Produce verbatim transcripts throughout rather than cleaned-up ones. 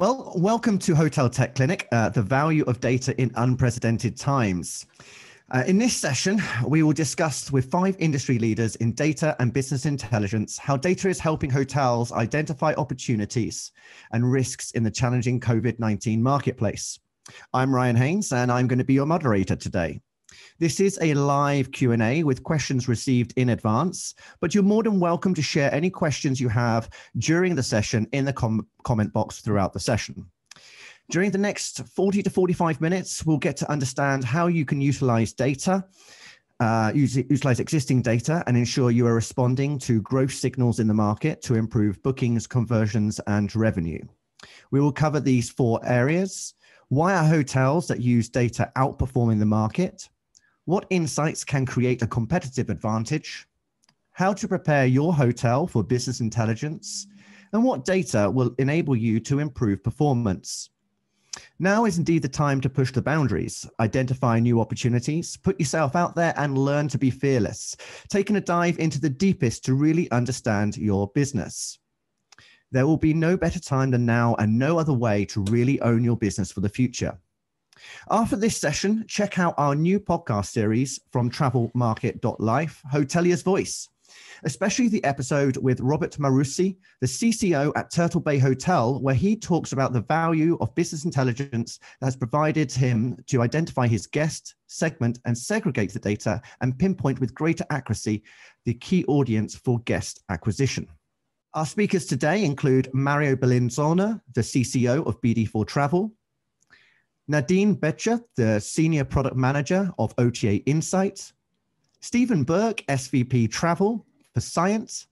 Well, welcome to Hotel Tech Clinic, uh, the value of data in unprecedented times. Uh, in this session, we will discuss with five industry leaders in data and business intelligence how data is helping hotels identify opportunities and risks in the challenging COVID nineteen marketplace. I'm Ryan Haynes, and I'm going to be your moderator today. This is a live Q and A with questions received in advance, but you're more than welcome to share any questions you have during the session in the com comment box throughout the session. During the next forty to forty-five minutes, we'll get to understand how you can utilize data, uh, use, utilize existing data, and ensure you are responding to growth signals in the market to improve bookings, conversions, and revenue. We will cover these four areas. Why are hotels that use data outperforming the market? What insights can create a competitive advantage? How to prepare your hotel for business intelligence? And what data will enable you to improve performance? Now is indeed the time to push the boundaries, identify new opportunities, put yourself out there and learn to be fearless, taking a dive into the deepest to really understand your business. There will be no better time than now and no other way to really own your business for the future. After this session, check out our new podcast series from travel market dot life, Hotelier's Voice, especially the episode with Robert Marusi, the C C O at Turtle Bay Hotel, where he talks about the value of business intelligence that has provided him to identify his guest, segment and segregate the data and pinpoint with greater accuracy the key audience for guest acquisition. Our speakers today include Mario Bellinzona, the C C O of B D four Travel, Nadine Bottcher, the Senior Product Manager of O T A Insights, Stephen Burke, S V P Travel for Sciant,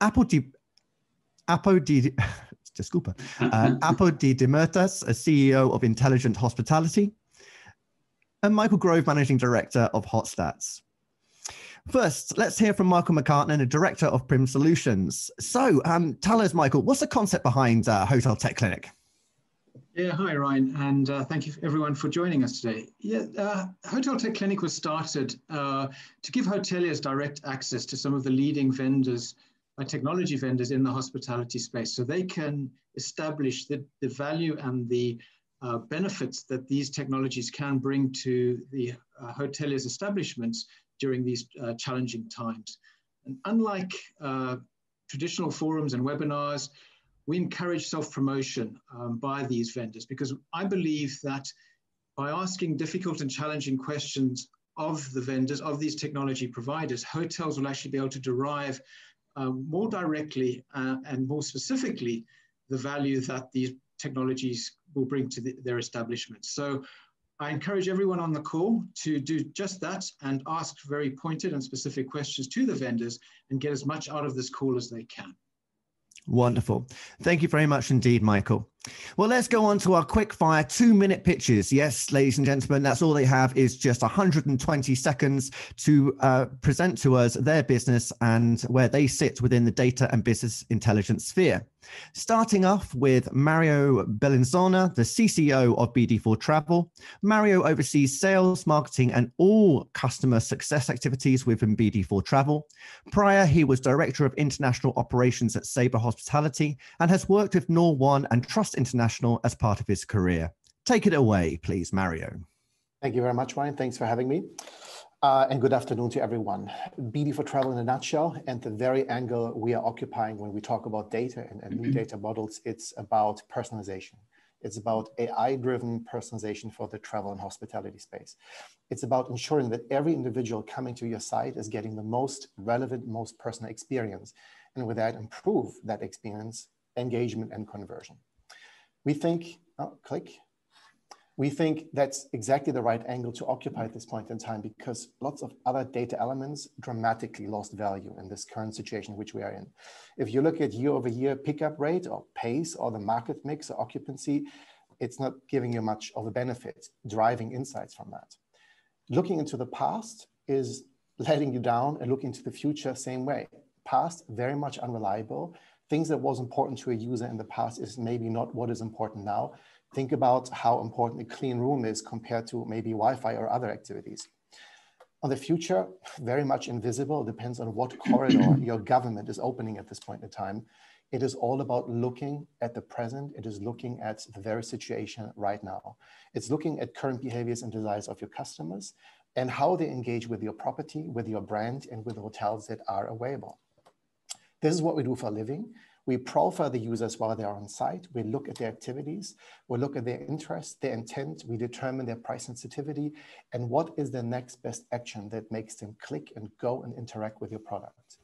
Apo Demirtas, a C E O of Intelligent Hospitality, and Michael Grove, Managing Director of HotStats. First, let's hear from Michael McCartan, a director of Prym Solutions. So um, tell us, Michael, what's the concept behind uh, Hotel Tech Clinic? Yeah, hi, Ryan, and uh, thank you everyone for joining us today. Yeah, uh, Hotel Tech Clinic was started uh, to give hoteliers direct access to some of the leading vendors, uh, technology vendors in the hospitality space, so they can establish the, the value and the uh, benefits that these technologies can bring to the uh, hoteliers' establishments during these uh, challenging times. And unlike uh, traditional forums and webinars, we encourage self-promotion um, by these vendors, because I believe that by asking difficult and challenging questions of the vendors, of these technology providers, hotels will actually be able to derive uh, more directly uh, and more specifically the value that these technologies will bring to the, their establishments. So I encourage everyone on the call to do just that and ask very pointed and specific questions to the vendors and get as much out of this call as they can. Wonderful. Thank you very much indeed, Michael. Well, let's go on to our quick fire two minute pitches. Yes, ladies and gentlemen, that's all they have is just one hundred twenty seconds to uh, present to us their business and where they sit within the data and business intelligence sphere. Starting off with Mario Bellinzona, the C C O of B D four Travel. Mario oversees sales, marketing, and all customer success activities within B D four Travel. Prior, he was Director of International Operations at Sabre Hospitality and has worked with Nor one and Trust International as part of his career. Take it away, please, Mario. Thank you very much, Ryan. Thanks for having me. Uh, and good afternoon to everyone. B D four Travel in a nutshell, and the very angle we are occupying when we talk about data and, and new data models, it's about personalization. It's about A I-driven personalization for the travel and hospitality space. It's about ensuring that every individual coming to your site is getting the most relevant, most personal experience, and with that, improve that experience, engagement, and conversion. We think, oh, click. We think that's exactly the right angle to occupy at this point in time, because lots of other data elements dramatically lost value in this current situation which we are in. If you look at year over year pickup rate or pace or the market mix or occupancy, it's not giving you much of a benefit, driving insights from that. Looking into the past is letting you down, and looking to the future, same way. Past, very much unreliable. Things that was important to a user in the past is maybe not what is important now. Think about how important a clean room is compared to maybe Wi-Fi or other activities. On the future, very much invisible, depends on what corridor your government is opening at this point in time. It is all about looking at the present. It is looking at the very situation right now. It's looking at current behaviors and desires of your customers and how they engage with your property, with your brand, and with hotels that are available. This is what we do for a living. We profile the users while they're on site. We look at their activities. We look at their interests, their intent. We determine their price sensitivity and what is the next best action that makes them click and go and interact with your product.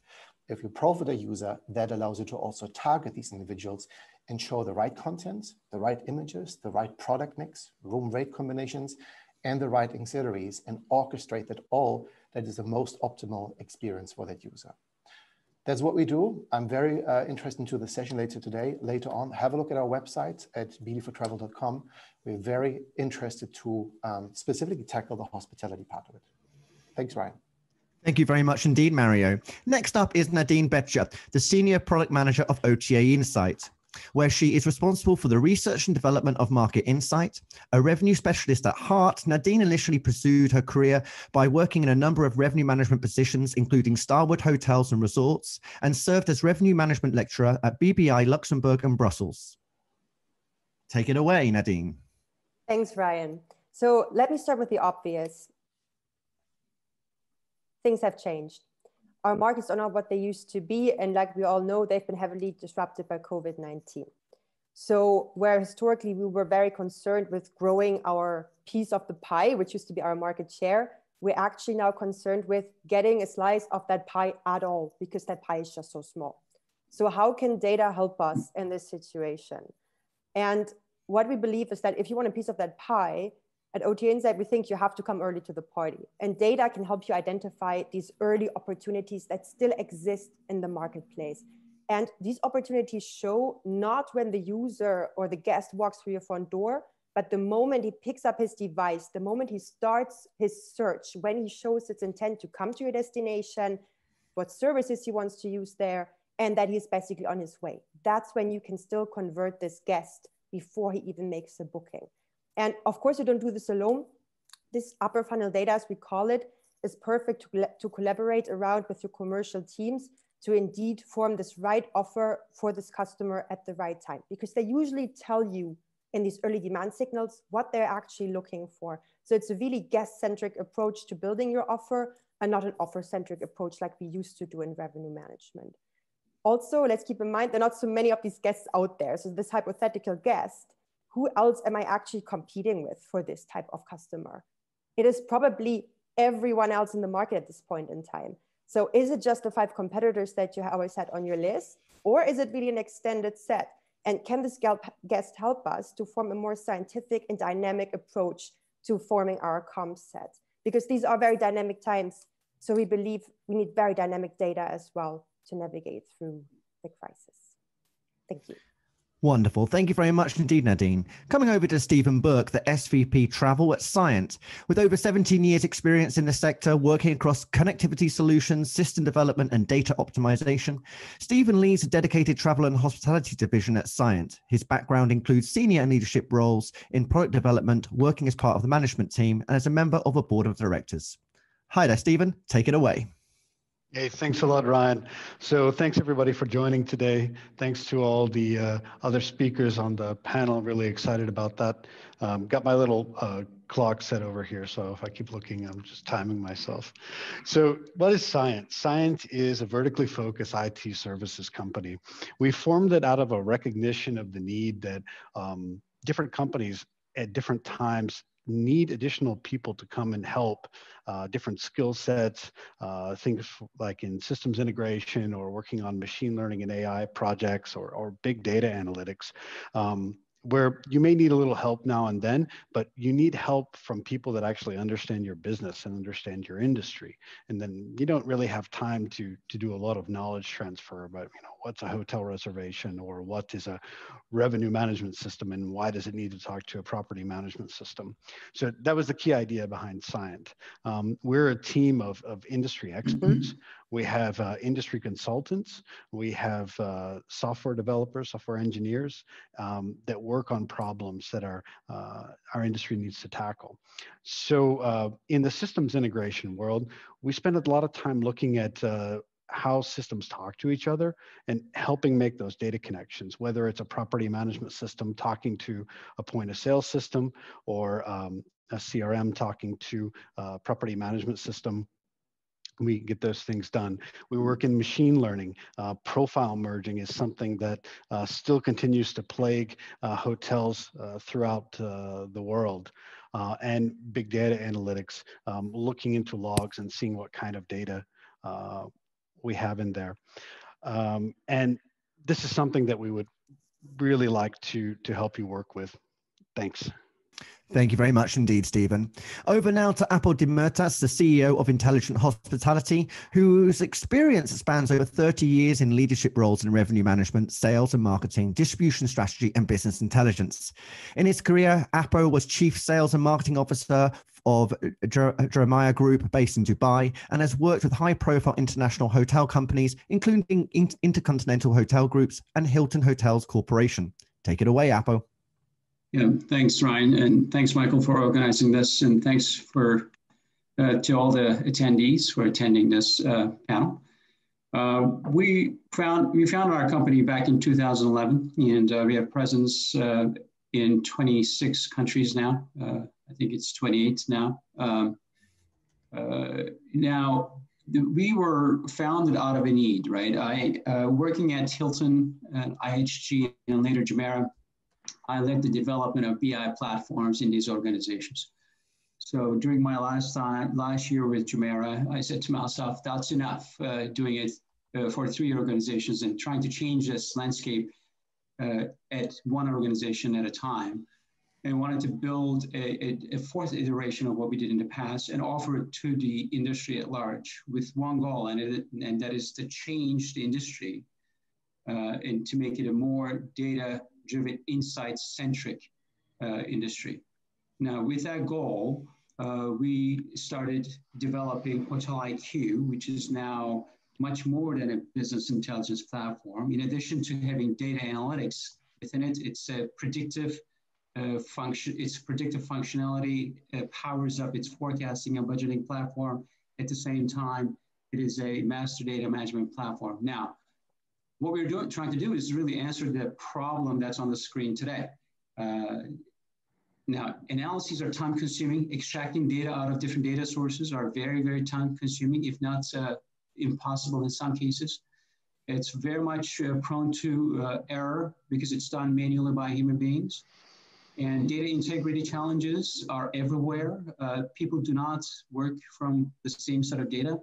If you profile a user, that allows you to also target these individuals and show the right content, the right images, the right product mix, room rate combinations, and the right auxiliaries, and orchestrate that all that is the most optimal experience for that user. That's what we do. I'm very uh, interested into the session later today. Later on, have a look at our website at b d four travel dot com. We're very interested to um, specifically tackle the hospitality part of it. Thanks, Ryan. Thank you very much indeed, Mario. Next up is Nadine Bottcher, the Senior Product Manager of O T A Insights, where she is responsible for the research and development of market insight. A revenue specialist at heart, Nadine initially pursued her career by working in a number of revenue management positions, including Starwood Hotels and Resorts, and served as revenue management lecturer at B B I Luxembourg and Brussels. Take it away, Nadine. Thanks, Ryan. So let me start with the obvious. Things have changed. Our markets are not what they used to be. And like we all know, they've been heavily disrupted by COVID nineteen. So where historically we were very concerned with growing our piece of the pie, which used to be our market share, we're actually now concerned with getting a slice of that pie at all, because that pie is just so small. So how can data help us in this situation? And what we believe is that if you want a piece of that pie, at O T A Insight, we think you have to come early to the party, and data can help you identify these early opportunities that still exist in the marketplace. And these opportunities show not when the user or the guest walks through your front door, but the moment he picks up his device, the moment he starts his search, when he shows its intent to come to your destination, what services he wants to use there, and that he's basically on his way. That's when you can still convert this guest before he even makes a booking. And of course, you don't do this alone. This upper funnel data, as we call it, is perfect to, to collaborate around with your commercial teams to indeed form this right offer for this customer at the right time, because they usually tell you in these early demand signals what they're actually looking for. So it's a really guest-centric approach to building your offer and not an offer-centric approach like we used to do in revenue management. Also, let's keep in mind, there are not so many of these guests out there. So this hypothetical guest, who else am I actually competing with for this type of customer? It is probably everyone else in the market at this point in time. So is it just the five competitors that you always had on your list? Or is it really an extended set? And can this guest help us to form a more scientific and dynamic approach to forming our comp set? Because these are very dynamic times. So we believe we need very dynamic data as well to navigate through the crisis. Thank you. Wonderful. Thank you very much indeed, Nadine. Coming over to Stephen Burke, the S V P Travel at Sciant. With over seventeen years experience in the sector, working across connectivity solutions, system development and data optimization, Stephen leads a dedicated travel and hospitality division at Sciant. His background includes senior and leadership roles in product development, working as part of the management team and as a member of a board of directors. Hi there, Stephen. Take it away. Hey, thanks a lot, Ryan. So thanks everybody for joining today. Thanks to all the uh, other speakers on the panel. Really excited about that. Um, got my little uh, clock set over here. So if I keep looking, I'm just timing myself. So what is Sciant? Sciant is a vertically focused I T services company. We formed it out of a recognition of the need that um, different companies at different times need additional people to come and help, uh, different skill sets, uh, things like in systems integration or working on machine learning and A I projects or, or big data analytics, um, where you may need a little help now and then, but you need help from people that actually understand your business and understand your industry. And then you don't really have time to, to do a lot of knowledge transfer about, you know, what's a hotel reservation or what is a revenue management system and why does it need to talk to a property management system? So that was the key idea behind Sciant. Um, we're a team of, of industry experts. Mm-hmm. We have uh, industry consultants. We have uh, software developers, software engineers um, that work on problems that our, uh, our industry needs to tackle. So uh, in the systems integration world, we spend a lot of time looking at uh, how systems talk to each other and helping make those data connections, whether it's a property management system talking to a point of sale system, or um, a C R M talking to a property management system. We get those things done. We work in machine learning. Uh, profile merging is something that uh, still continues to plague uh, hotels uh, throughout uh, the world. Uh, and big data analytics, um, looking into logs and seeing what kind of data uh, we have in there. Um, and this is something that we would really like to, to help you work with. Thanks. Thank you very much indeed, Stephen. Over now to Apo Demirtas, the C E O of Intelligent Hospitality, whose experience spans over thirty years in leadership roles in revenue management, sales and marketing, distribution strategy, and business intelligence. In his career, Apo was Chief Sales and Marketing Officer of Jumeirah Group based in Dubai, and has worked with high-profile international hotel companies, including Intercontinental Hotel Groups and Hilton Hotels Corporation. Take it away, Apo. Yeah, thanks, Ryan, and thanks, Michael, for organizing this, and thanks for uh, to all the attendees for attending this uh, panel. Uh, we found we founded our company back in two thousand eleven, and uh, we have presence uh, in twenty-six countries now. Uh, I think it's twenty-eight now. Um, uh, now, we were founded out of a need, right? I uh, working at Hilton and I H G and later Jumeirah, I led the development of B I platforms in these organizations. So during my last time, last year with Jumeirah, I said to myself, that's enough, uh, doing it uh, for three organizations and trying to change this landscape uh, at one organization at a time. And wanted to build a, a, a fourth iteration of what we did in the past and offer it to the industry at large with one goal, and, it, and that is to change the industry uh, and to make it a more data driven, insight-centric uh, industry. Now, with that goal, uh, we started developing Hotel I Q, which is now much more than a business intelligence platform. In addition to having data analytics within it, it's a predictive uh, function. Its predictive functionality uh, powers up its forecasting and budgeting platform. At the same time, it is a master data management platform. Now, what we're doing, trying to do is really answer the problem that's on the screen today. Uh, now, analyses are time-consuming. Extracting data out of different data sources are very, very time-consuming, if not uh, impossible in some cases. It's very much uh, prone to uh, error because it's done manually by human beings. And data integrity challenges are everywhere. Uh, people do not work from the same set of data.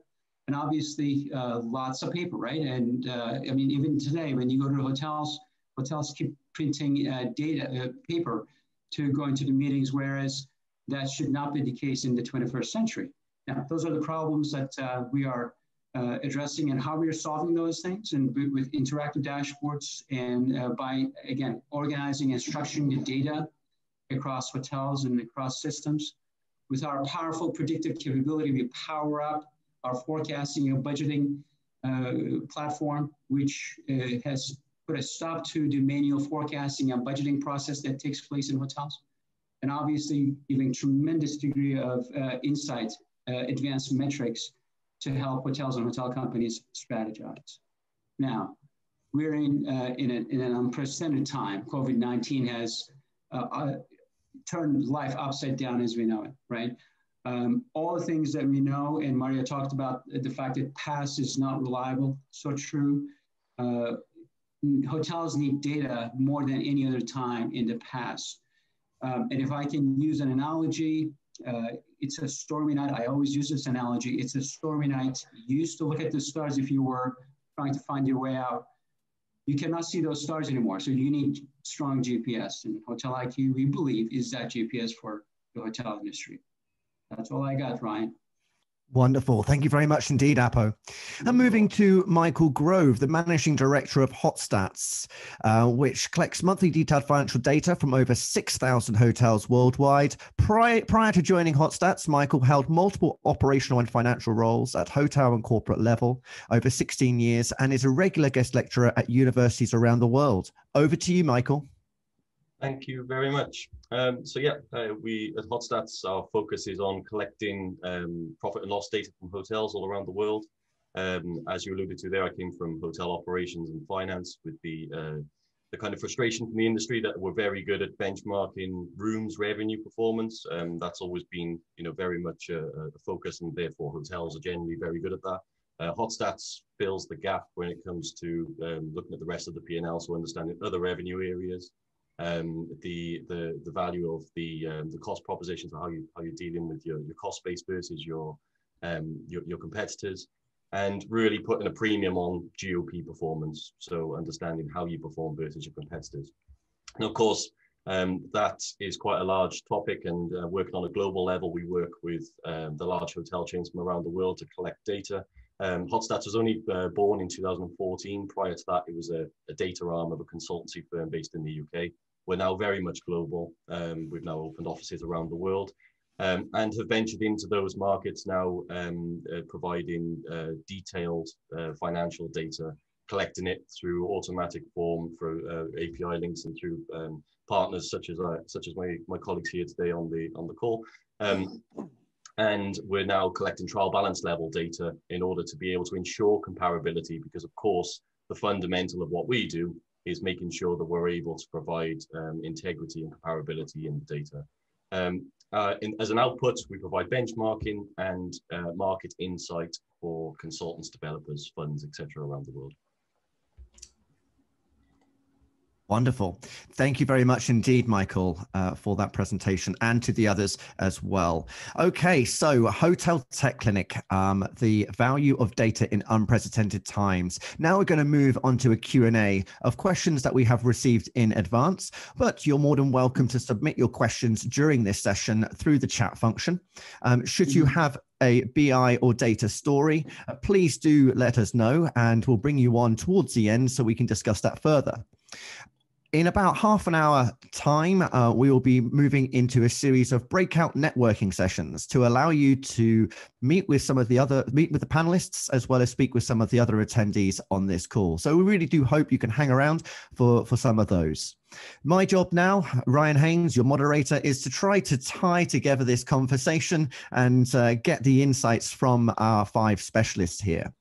And obviously, uh, lots of paper, right? And uh, I mean, even today, when you go to hotels, hotels keep printing uh, data, uh, paper to go into the meetings, whereas that should not be the case in the twenty-first century. Now, those are the problems that uh, we are uh, addressing and how we are solving those things, and with interactive dashboards and uh, by, again, organizing and structuring the data across hotels and across systems. With our powerful predictive capability, we power up our forecasting and budgeting uh, platform, which uh, has put a stop to the manual forecasting and budgeting process that takes place in hotels. And obviously giving tremendous degree of uh, insight, uh, advanced metrics to help hotels and hotel companies strategize. Now, we're in, uh, in, a, in an unprecedented time. COVID nineteen has uh, uh, turned life upside down as we know it, right? Um, all the things that we know, and Mario talked about the fact that past is not reliable, so true. Uh, hotels need data more than any other time in the past. Um, and if I can use an analogy, uh, it's a stormy night. I always use this analogy. It's a stormy night. You used to look at the stars if you were trying to find your way out. You cannot see those stars anymore, so you need strong G P S. And Hotel I Q, we believe, is that G P S for the hotel industry. That's all I got, Ryan. Wonderful. Thank you very much indeed, Apo. And moving to Michael Grove, the Managing Director of HotStats, uh, which collects monthly detailed financial data from over six thousand hotels worldwide. Prior, prior to joining HotStats, Michael held multiple operational and financial roles at hotel and corporate level over sixteen years and is a regular guest lecturer at universities around the world. Over to you, Michael. Thank you very much. Um, so yeah, uh, we at HotStats, our focus is on collecting um, profit and loss data from hotels all around the world. Um, as you alluded to there, I came from hotel operations and finance with the uh, the kind of frustration from the industry that we're very good at benchmarking rooms revenue performance. Um, that's always been, you know, very much a, a focus, and therefore hotels are generally very good at that. Uh, HotStats fills the gap when it comes to um, looking at the rest of the P and L, so understanding other revenue areas, um, the the the value of the um, the cost propositions, how you how you're dealing with your your cost base versus your um, your, your competitors. And really putting a premium on G O P performance. So understanding how you perform versus your competitors. And of course, um, that is quite a large topic, and uh, working on a global level, we work with um, the large hotel chains from around the world to collect data. Um, HotStats was only uh, born in two thousand fourteen. Prior to that, it was a, a data arm of a consultancy firm based in the U K. We're now very much global. Um, we've now opened offices around the world. Um, and have ventured into those markets now, um, uh, providing uh, detailed uh, financial data, collecting it through automatic form through uh, A P I links and through um, partners such as uh, such as my, my colleagues here today on the on the call. Um, and we're now collecting trial balance level data in order to be able to ensure comparability, because of course the fundamental of what we do is making sure that we're able to provide um, integrity and comparability in the data. Um, Uh, in, as an output, we provide benchmarking and uh, market insight for consultants, developers, funds, et cetera around the world. Wonderful. Thank you very much indeed, Michael, uh, for that presentation, and to the others as well. Okay, so Hotel Tech Clinic, um, the value of data in unprecedented times. Now we're going to move on to a Q and A of questions that we have received in advance, but you're more than welcome to submit your questions during this session through the chat function. Um, should you have a B I or data story, uh, please do let us know, and we'll bring you on towards the end so we can discuss that further. In about half an hour time, uh, we will be moving into a series of breakout networking sessions to allow you to meet with some of the other, meet with the panelists, as well as speak with some of the other attendees on this call. So we really do hope you can hang around for, for some of those. My job now, Ryan Haynes, your moderator, is to try to tie together this conversation and uh, get the insights from our five specialists here.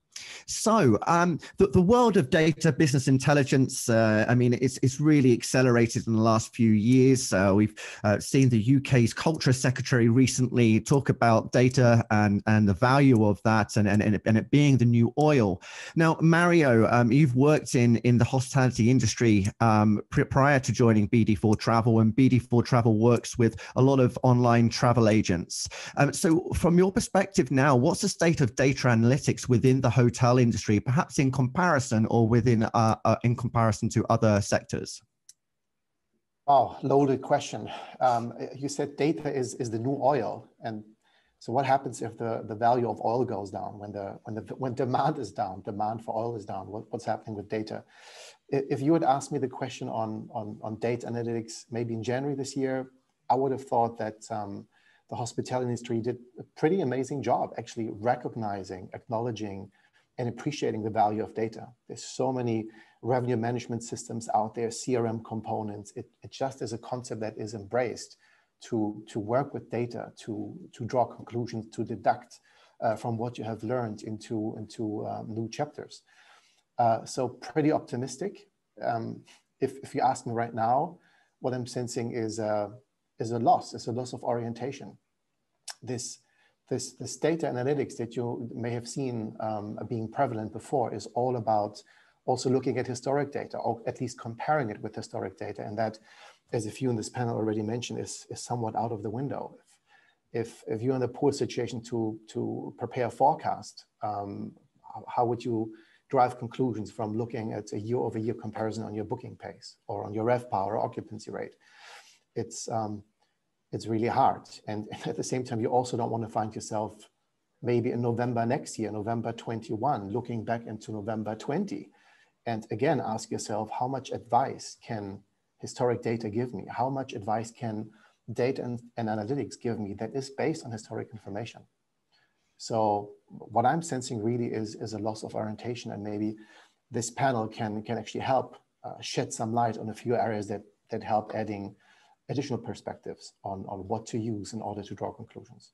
So um, the, the world of data business intelligence, uh, I mean, it's, it's really accelerated in the last few years. Uh, we've uh, seen the U K's Culture Secretary recently talk about data and, and the value of that, and, and, and, it, and it being the new oil. Now, Mario, um, you've worked in, in the hospitality industry um, prior to joining B D four Travel, and B D four Travel works with a lot of online travel agents. Um, so from your perspective now, what's the state of data analytics within the hotel hotel industry, perhaps in comparison or within uh, uh, in comparison to other sectors? Wow, loaded question. Um, you said data is, is the new oil. And so what happens if the, the value of oil goes down, when, the, when, the, when demand is down, demand for oil is down? What, what's happening with data? If you had asked me the question on, on, on data analytics maybe in January this year, I would have thought that um, the hospitality industry did a pretty amazing job actually recognizing, acknowledging, and appreciating the value of data. There's so many revenue management systems out there, C R M components. It, it just is a concept that is embraced to, to work with data, to, to draw conclusions, to deduct uh, from what you have learned into, into um, new chapters. Uh, so pretty optimistic. Um, if, if you ask me right now, what I'm sensing is a, is a loss, is a loss of orientation. This This, this data analytics that you may have seen um, being prevalent before is all about also looking at historic data, or at least comparing it with historic data. And that, as a few in this panel already mentioned, is, is somewhat out of the window. If, if, if you're in a poor situation to, to prepare a forecast, um, how would you drive conclusions from looking at a year-over-year comparison on your booking pace or on your RevPAR or occupancy rate? It's... Um, It's really hard. And at the same time, you also don't want to find yourself maybe in November next year, November twenty-one, looking back into November twenty. And again, ask yourself, how much advice can historic data give me? How much advice can data and, and analytics give me that is based on historic information? So what I'm sensing really is, is a loss of orientation, and maybe this panel can, can actually help uh, shed some light on a few areas that, that help adding additional perspectives on, on what to use in order to draw conclusions.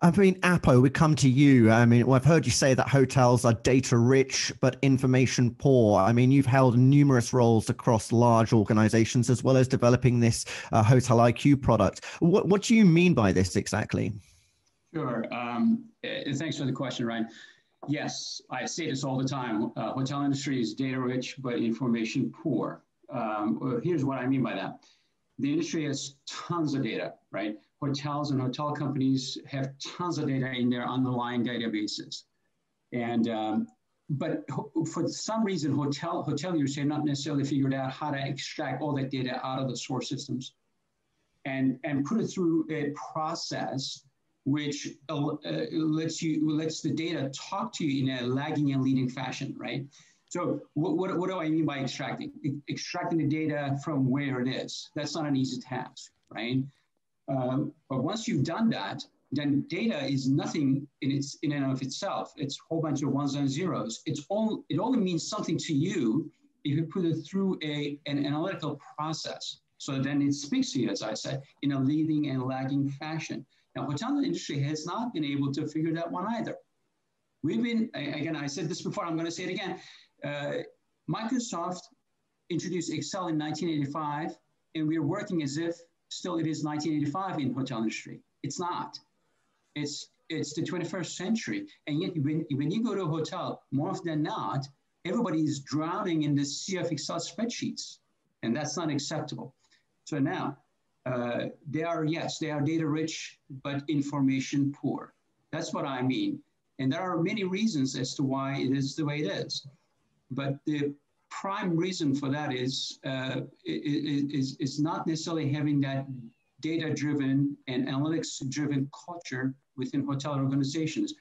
I mean, Apo, we come to you. I mean, well, I've heard you say that hotels are data rich, but information poor. I mean, you've held numerous roles across large organizations, as well as developing this uh, Hotel I Q product. What, what do you mean by this exactly? Sure. Um, thanks for the question, Ryan. Yes, I say this all the time. Uh, hotel industry is data rich, but information poor. Um, here's what I mean by that. The industry has tons of data, right? Hotels and hotel companies have tons of data in their underlying databases. And, um, but for some reason, hotel hoteliers have not necessarily figured out how to extract all that data out of the source systems and, and put it through a process which uh, lets you, lets the data talk to you in a lagging and leading fashion, right? So what, what, what do I mean by extracting? Extracting the data from where it is. That's not an easy task, right? Um, but once you've done that, then data is nothing in, its, in and of itself. It's a whole bunch of ones and zeros. It's all, it only means something to you if you put it through a, an analytical process. So then it speaks to you, as I said, in a leading and lagging fashion. Now, hotel industry has not been able to figure that one either. We've been, again, I said this before, I'm going to say it again. Uh, Microsoft introduced Excel in nineteen eighty-five, and we're working as if still it is nineteen eighty-five in hotel industry. It's not. It's, it's the twenty-first century. And yet when, when you go to a hotel, more often than not, everybody is drowning in the sea of Excel spreadsheets, and that's not acceptable. So now, uh, they are, yes, they are data rich, but information poor. That's what I mean. And there are many reasons as to why it is the way it is. But the prime reason for that is, uh, is, is not necessarily having that data-driven and analytics-driven culture within hotel organizations.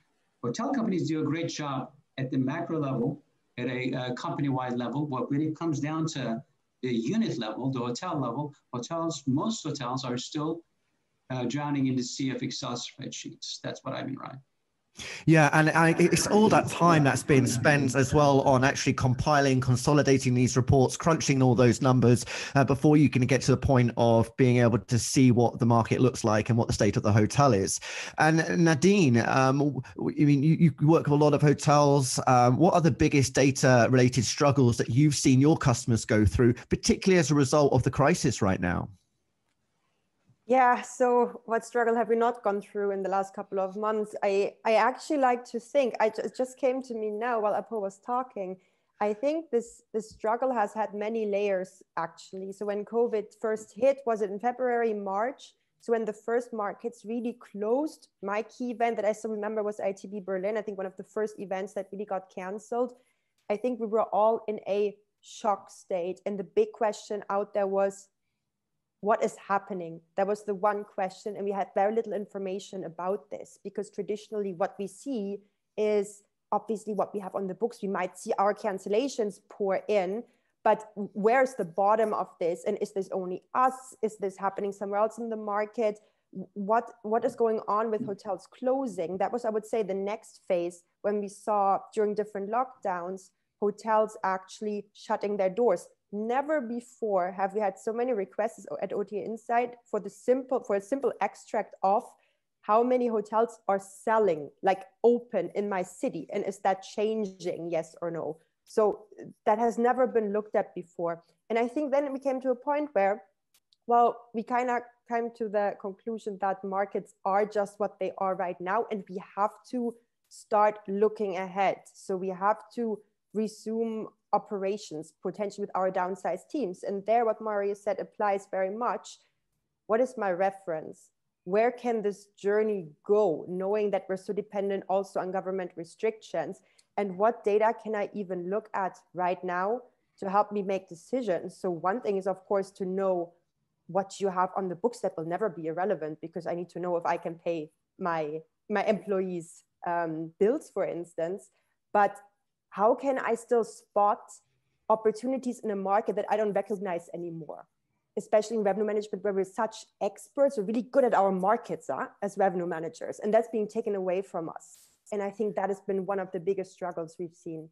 Hotel companies do a great job at the macro level, at a uh, company-wide level, but when it comes down to the unit level, the hotel level, hotels, most hotels are still uh, drowning in the sea of Excel spreadsheets. That's what I mean, Ryan. Yeah, and I, it's all that time that's been spent as well on actually compiling, consolidating these reports, crunching all those numbers uh, before you can get to the point of being able to see what the market looks like and what the state of the hotel is. And Nadine, um, I mean, you, you work with a lot of hotels. Um, what are the biggest data-related struggles that you've seen your customers go through, particularly as a result of the crisis right now? Yeah, so what struggle have we not gone through in the last couple of months? I, I actually like to think, I just, it just came to me now while Apo was talking, I think this, this struggle has had many layers actually. So when COVID first hit, was it in February, March? So when the first markets really closed, my key event that I still remember was I T B Berlin. I think one of the first events that really got canceled. I think we were all in a shock state. And the big question out there was, what is happening? That was the one question. And we had very little information about this because traditionally what we see is obviously what we have on the books. We might see our cancellations pour in, but where's the bottom of this? And is this only us? Is this happening somewhere else in the market? What, what is going on with hotels closing? That was, I would say, the next phase when we saw during different lockdowns, hotels actually shutting their doors. Never before have we had so many requests at O T A Insight for the simple for a simple extract of how many hotels are selling, like open in my city, and is that changing, yes or no? So that has never been looked at before. And I think then we came to a point where, well, we kind of came to the conclusion that markets are just what they are right now, and we have to start looking ahead. So we have to resume operations potentially with our downsized teams. And there what Mario said applies very much. What is my reference? Where can this journey go, knowing that we're so dependent also on government restrictions? And what data can I even look at right now to help me make decisions? So one thing is, of course, to know what you have on the books. That will never be irrelevant because I need to know if I can pay my, my employees um, bills, for instance. But how can I still spot opportunities in a market that I don't recognize anymore? Especially in revenue management, where we're such experts, we're really good at our markets huh, as revenue managers, and that's being taken away from us. And I think that has been one of the biggest struggles we've seen.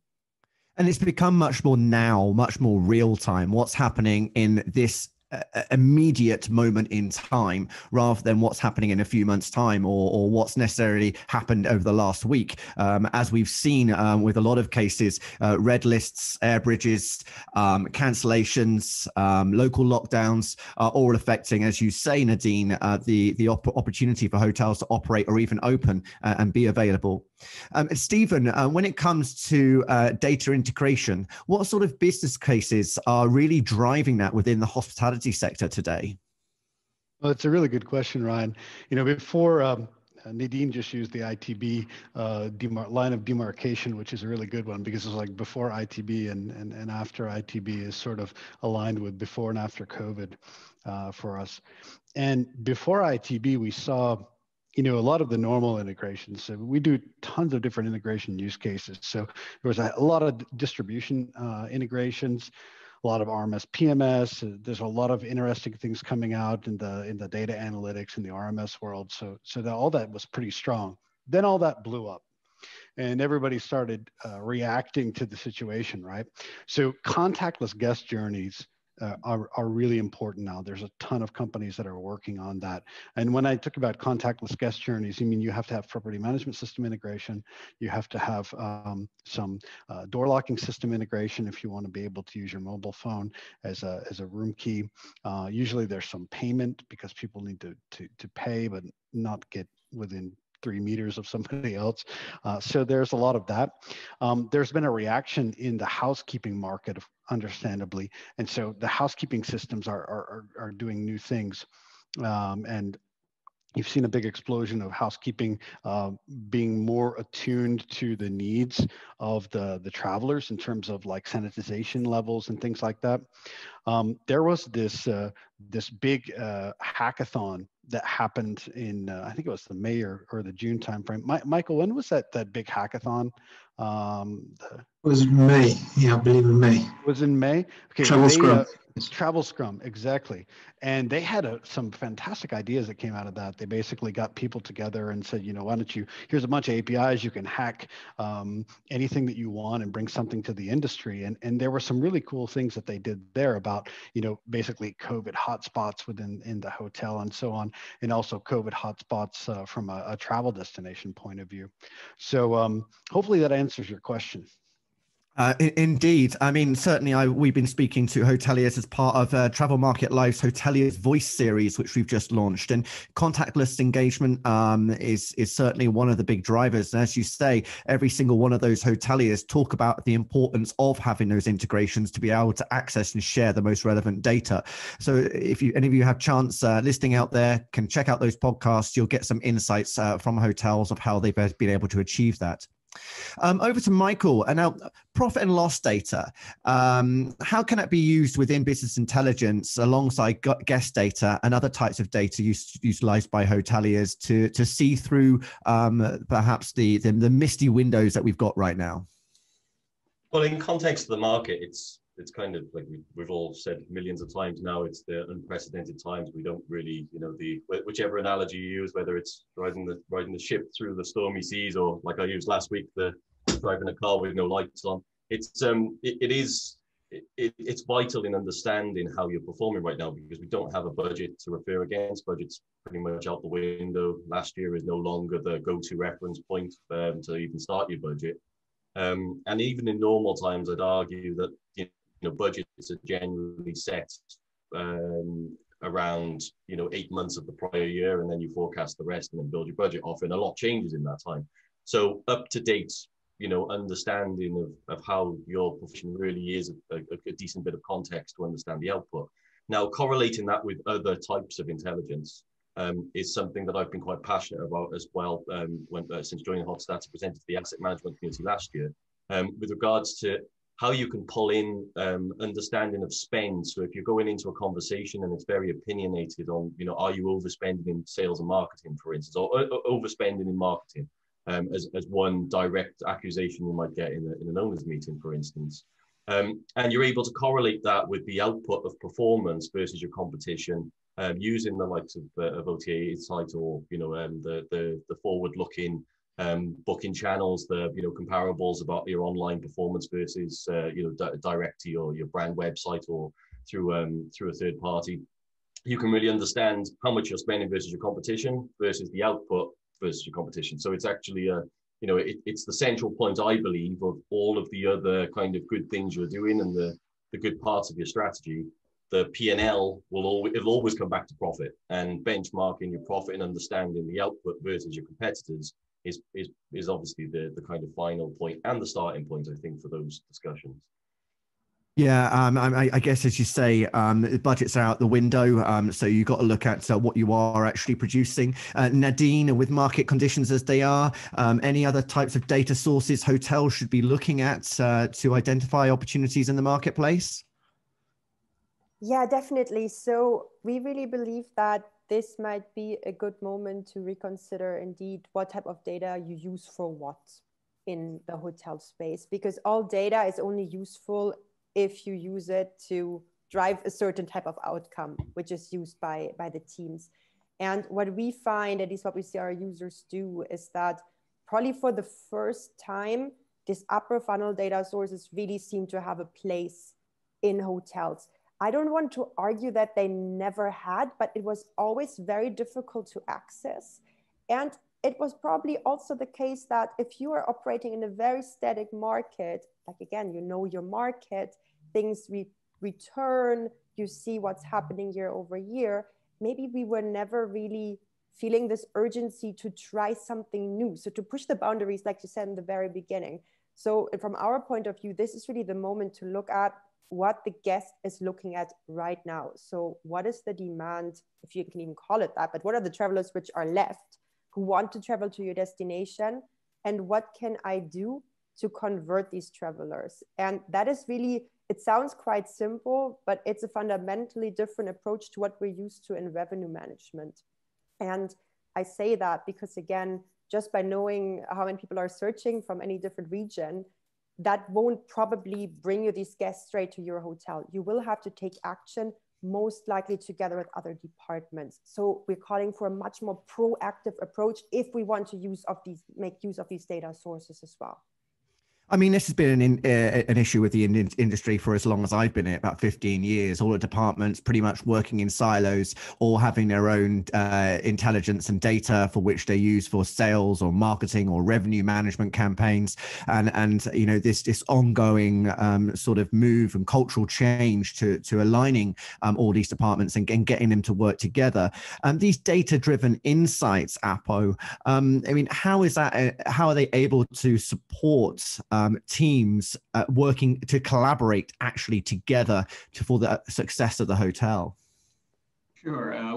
And it's become much more now, much more real time, what's happening in this a immediate moment in time, rather than what's happening in a few months' time, or, or what's necessarily happened over the last week. Um, as we've seen um, with a lot of cases, uh, red lists, air bridges, um, cancellations, um, local lockdowns are all affecting, as you say, Nadine, uh, the, the op- opportunity for hotels to operate or even open uh, and be available. Um, Stephen, uh, when it comes to uh, data integration, what sort of business cases are really driving that within the hospitality sector today? Well, it's a really good question, Ryan. You know, before um, Nadine just used the I T B uh, demar- line of demarcation, which is a really good one, because it's like before I T B and, and, and after I T B is sort of aligned with before and after COVID uh, for us. And before I T B, we saw you know, a lot of the normal integrations. So we do tons of different integration use cases. So there was a lot of distribution uh, integrations, a lot of R M S, P M S. There's a lot of interesting things coming out in the in the data analytics and the R M S world. So, so that, all that was pretty strong. Then all that blew up, and everybody started uh, reacting to the situation, right? So contactless guest journeys Uh, are, are really important now. There's a ton of companies that are working on that. And when I talk about contactless guest journeys, I mean, you have to have property management system integration. You have to have um, some uh, door locking system integration if you want to be able to use your mobile phone as a, as a room key. Uh, usually there's some payment because people need to, to, to pay, but not get within three meters of somebody else. Uh, so there's a lot of that. Um, there's been a reaction in the housekeeping market, understandably. And so the housekeeping systems are, are, are doing new things. Um, and you've seen a big explosion of housekeeping uh, being more attuned to the needs of the, the travelers in terms of like sanitization levels and things like that. Um, there was this, uh, this big uh, hackathon that happened in, uh, I think it was the May or, or the June timeframe. My, Michael, when was that that big hackathon? Um, the, it was in May, yeah, I believe in May. It was in May? Okay, Travel Scrum. Uh, Travel Scrum, exactly. And they had a, some fantastic ideas that came out of that. They basically got people together and said, you know, why don't you, here's a bunch of A P Is, you can hack um, anything that you want and bring something to the industry. And, and there were some really cool things that they did there about, you know, basically COVID hotspots within in the hotel and so on, and also COVID hotspots uh, from a, a travel destination point of view. So um, hopefully that answers your question. Uh, indeed. I mean, certainly I, we've been speaking to hoteliers as part of uh, Travel Market Life's Hotelier's Voice series, which we've just launched. And contactless engagement um, is, is certainly one of the big drivers. And as you say, every single one of those hoteliers talk about the importance of having those integrations to be able to access and share the most relevant data. So if you, any of you have chance uh, listening out there, can check out those podcasts. You'll get some insights uh, from hotels of how they've been able to achieve that. Um, over to Michael. And now, profit and loss data. Um, how can that be used within business intelligence alongside guest data and other types of data used, utilized by hoteliers to to see through um, perhaps the, the the misty windows that we've got right now? Well, in context of the market, it's it's kind of like we, we've all said millions of times now. It's the unprecedented times. We don't really, you know, the whichever analogy you use, whether it's riding the riding the ship through the stormy seas, or like I used last week, the driving a car with no lights on. It's um, it, it is it, it's vital in understanding how you're performing right now, because we don't have a budget to refer against. Budget's pretty much out the window. Last year is no longer the go-to reference point um, to even start your budget. Um, and even in normal times, I'd argue that, you know, You know, budgets are generally set um, around, you know, eight months of the prior year, and then you forecast the rest and then build your budget off, and a lot changes in that time. So up to date, you know, understanding of, of how your profession really is a, a, a decent bit of context to understand the output. Now, correlating that with other types of intelligence um, is something that I've been quite passionate about as well. Um, when, uh, since joining HotStats, I presented to the asset management community last year um, with regards to how you can pull in um, understanding of spend. So if you're going into a conversation and it's very opinionated on, you know, are you overspending in sales and marketing, for instance, or uh, overspending in marketing um, as, as one direct accusation you might get in, a, in an owner's meeting, for instance. Um, and you're able to correlate that with the output of performance versus your competition um, using the likes of, uh, of O T A Insights, or, you know, um, the, the, the forward-looking Um, booking channels, the you know comparables about your online performance versus uh, you know d- direct to your, your brand website, or through um, through a third party, you can really understand how much you're spending versus your competition, versus the output versus your competition. So it's actually a, you know, it, it's the central point, I believe, of all of the other kind of good things you're doing and the the good parts of your strategy. The P and L will always, it'll always come back to profit, and benchmarking your profit and understanding the output versus your competitors is is is obviously the the kind of final point and the starting point, I think, for those discussions. Yeah, um, I, I guess, as you say, um, the budget's out the window, um, so you've got to look at uh, what you are actually producing. Uh, Nadine, with market conditions as they are, um, any other types of data sources hotels should be looking at uh, to identify opportunities in the marketplace? Yeah, definitely. So we really believe that this might be a good moment to reconsider indeed what type of data you use for what in the hotel space, because all data is only useful if you use it to drive a certain type of outcome, which is used by, by the teams. And what we find, at least what we see our users do, is that probably for the first time, this upper funnel data sources really seem to have a place in hotels. I don't want to argue that they never had, but it was always very difficult to access. And it was probably also the case that if you are operating in a very static market, like, again, you know your market, things re return, you see what's happening year over year, maybe we were never really feeling this urgency to try something new. So to push the boundaries, like you said in the very beginning. So from our point of view, this is really the moment to look at what the guest is looking at right now. So what is the demand, if you can even call it that, but what are the travelers which are left, who want to travel to your destination, and what can I do to convert these travelers? And that is really, it sounds quite simple, but it's a fundamentally different approach to what we're used to in revenue management. And I say that because, again, just by knowing how many people are searching from any different region, that won't probably bring you these guests straight to your hotel. You will have to take action, most likely together with other departments. So we're calling for a much more proactive approach if we want to use of these, make use of these data sources as well. I mean, this has been an, uh, an issue with the in industry for as long as I've been in it, about fifteen years, all the departments pretty much working in silos or having their own uh, intelligence and data for which they use for sales or marketing or revenue management campaigns. And, and you know, this, this ongoing um, sort of move and cultural change to, to aligning um, all these departments and, and getting them to work together. Um, these data-driven insights, Apo, um, I mean, how is that, uh, how are they able to support Um, teams uh, working to collaborate actually together to, for the success of the hotel? Sure. Uh,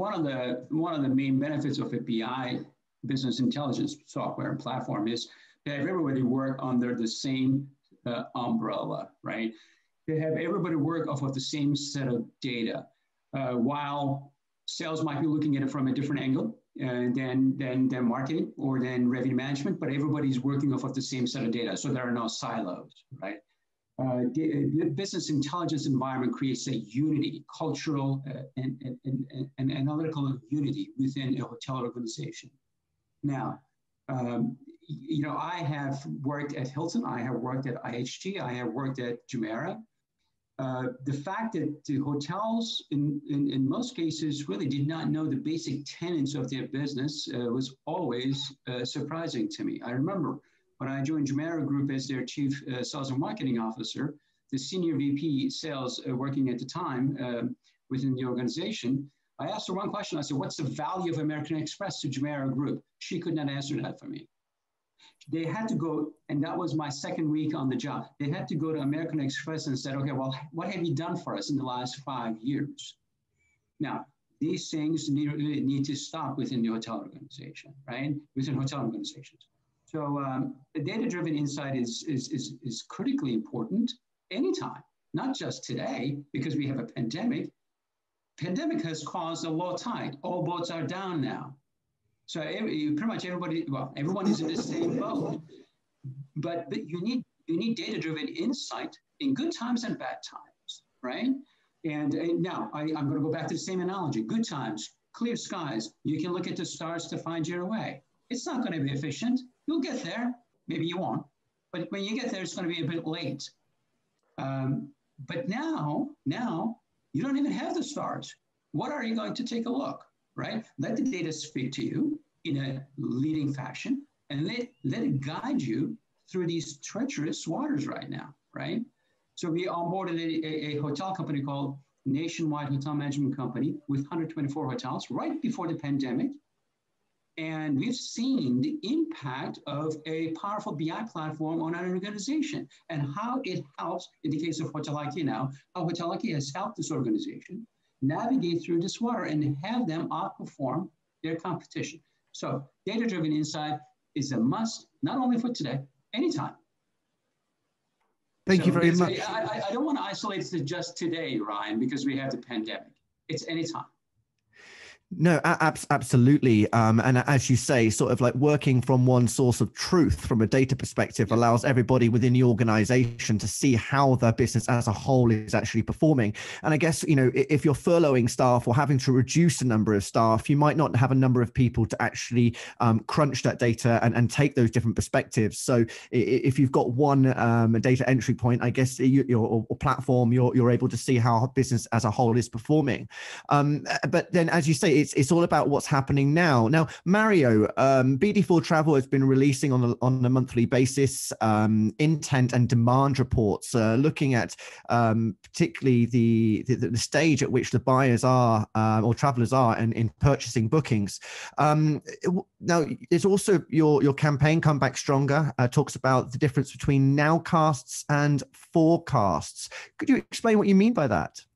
one of the one of the main benefits of A B I business intelligence software and platform is they have everybody work under the same uh, umbrella, right? They have everybody work off of the same set of data. Uh, while sales might be looking at it from a different angle, and then, then, then marketing or then revenue management, but everybody's working off of the same set of data, so there are no silos, right? Uh, the, the business intelligence environment creates a unity, cultural uh, and, and, and, and analytical unity within a hotel organization. Now, um, you know, I have worked at Hilton, I have worked at I H G, I have worked at Jumeirah. Uh, the fact that the hotels, in, in, in most cases, really did not know the basic tenets of their business uh, was always uh, surprising to me. I remember when I joined Jumeirah Group as their chief uh, sales and marketing officer, the senior V P sales uh, working at the time um, within the organization, I asked her one question. I said, what's the value of American Express to Jumeirah Group? She could not answer that for me. They had to go, and that was my second week on the job. They had to go to American Express and said, okay, well, what have you done for us in the last five years? Now, these things need, need to stop within the hotel organization, right? Within hotel organizations. So um, a data-driven insight is, is, is, is critically important anytime, not just today, because we have a pandemic. Pandemic has caused a low tide. All boats are down now. So every, pretty much everybody, well, everyone is in the same boat, but, but you need you need data-driven insight in good times and bad times, right? And, and now I, I'm gonna go back to the same analogy. Good times, clear skies, you can look at the stars to find your way. It's not gonna be efficient. You'll get there, maybe you won't, but when you get there, it's gonna be a bit late. Um, But now, now you don't even have the stars. What are you going to take a look, right? Let the data speak to you in a leading fashion and let, let it guide you through these treacherous waters right now, right? So we onboarded a, a, a hotel company called Nationwide Hotel Management Company with one hundred twenty-four hotels right before the pandemic. And we've seen the impact of a powerful B I platform on an organization and how it helps, in the case of Hotel I Q now, how Hotel I Q has helped this organization navigate through this water and have them outperform their competition. So data-driven insight is a must, not only for today, anytime. Thank so you very much. I, I don't want to isolate it to just today, Ryan, because we have the pandemic. It's anytime. No, ab absolutely. Um, and as you say, sort of like working from one source of truth from a data perspective allows everybody within the organization to see how their business as a whole is actually performing. And I guess, you know, if you're furloughing staff or having to reduce the number of staff, you might not have a number of people to actually um, crunch that data and, and take those different perspectives. So if you've got one um, data entry point, I guess, you, your or platform, you're, you're able to see how business as a whole is performing. Um, but then, as you say, It's, it's all about what's happening now. Now, Mario, um, B D four Travel has been releasing on a, on a monthly basis um, intent and demand reports, uh, looking at um, particularly the, the the stage at which the buyers are uh, or travelers are in, in purchasing bookings. Um, now, there's also your, your campaign, Come Back Stronger, uh, talks about the difference between nowcasts and forecasts. Could you explain what you mean by that?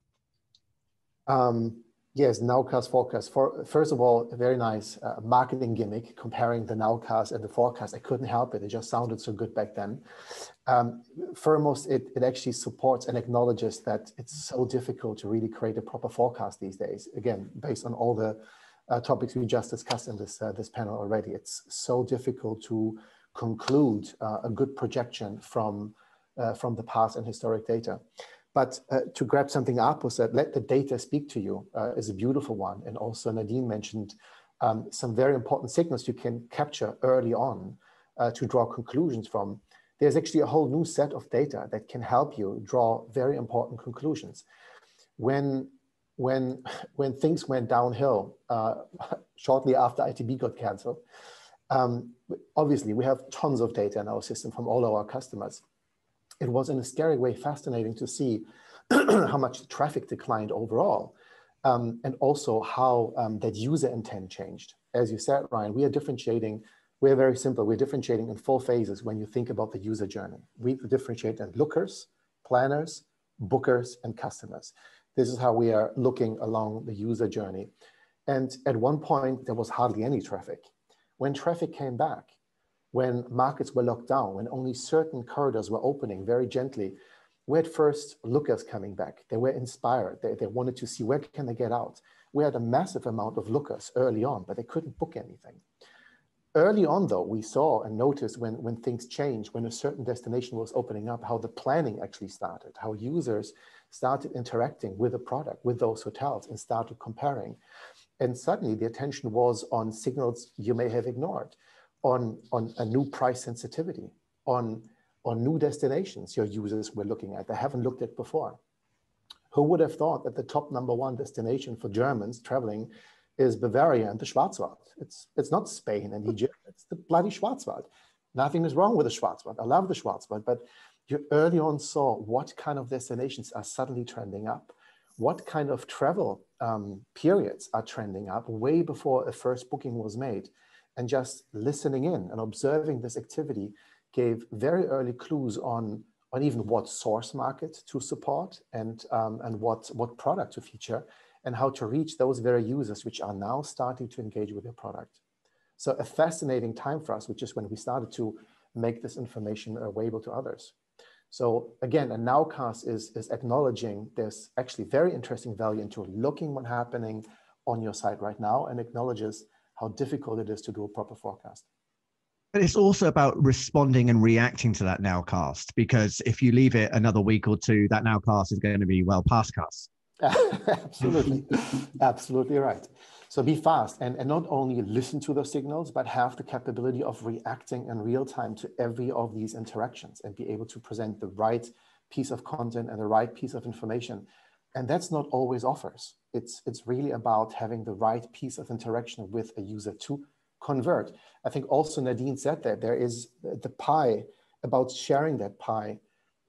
Um. Yes, nowcast, forecast. For, first of all, a very nice uh, marketing gimmick comparing the nowcast and the forecast. I couldn't help it. It just sounded so good back then. Um, foremost, it, it actually supports and acknowledges that it's so difficult to really create a proper forecast these days. Again, based on all the uh, topics we just discussed in this, uh, this panel already, it's so difficult to conclude uh, a good projection from, uh, from the past and historic data. But uh, to grab something up was that let the data speak to you uh, is a beautiful one. And also Nadine mentioned um, some very important signals you can capture early on uh, to draw conclusions from. There's actually a whole new set of data that can help you draw very important conclusions. When, when, when things went downhill uh, shortly after I T B got canceled, um, obviously we have tons of data in our system from all our customers. It was in a scary way fascinating to see how much traffic declined overall, um, and also how um, that user intent changed. As you said, Ryan, we are differentiating, we're very simple, we're differentiating in four phases when you think about the user journey. We differentiate in lookers, planners, bookers, and customers. This is how we are looking along the user journey. And at one point, there was hardly any traffic. When traffic came back, when markets were locked down, when only certain corridors were opening very gently, we had first lookers coming back. They were inspired. They, they wanted to see where can they get out. We had a massive amount of lookers early on, but they couldn't book anything. Early on though, we saw and noticed when, when things changed, when a certain destination was opening up, how the planning actually started, how users started interacting with the product, with those hotels, and started comparing. And suddenly the attention was on signals you may have ignored. On, on a new price sensitivity, on, on new destinations your users were looking at, they haven't looked at before. Who would have thought that the top number one destination for Germans traveling is Bavaria and the Schwarzwald? It's, it's not Spain and Egypt, it's the bloody Schwarzwald. Nothing is wrong with the Schwarzwald. I love the Schwarzwald, but you early on saw what kind of destinations are suddenly trending up, what kind of travel um, periods are trending up way before a first booking was made. And just listening in and observing this activity gave very early clues on, on even what source market to support and, um, and what, what product to feature and how to reach those very users which are now starting to engage with their product. So a fascinating time for us, which is when we started to make this information available to others. So again, a nowcast is, is acknowledging there's actually very interesting value into looking what's happening on your site right now and acknowledges how difficult it is to do a proper forecast. But it's also about responding and reacting to that nowcast, because if you leave it another week or two, that nowcast is going to be well past cast. Absolutely. Absolutely right. So be fast and, and not only listen to those signals, but have the capability of reacting in real time to every of these interactions and be able to present the right piece of content and the right piece of information. And that's not always offers. It's, it's really about having the right piece of interaction with a user to convert. I think also Nadine said that there is the pie, about sharing that pie.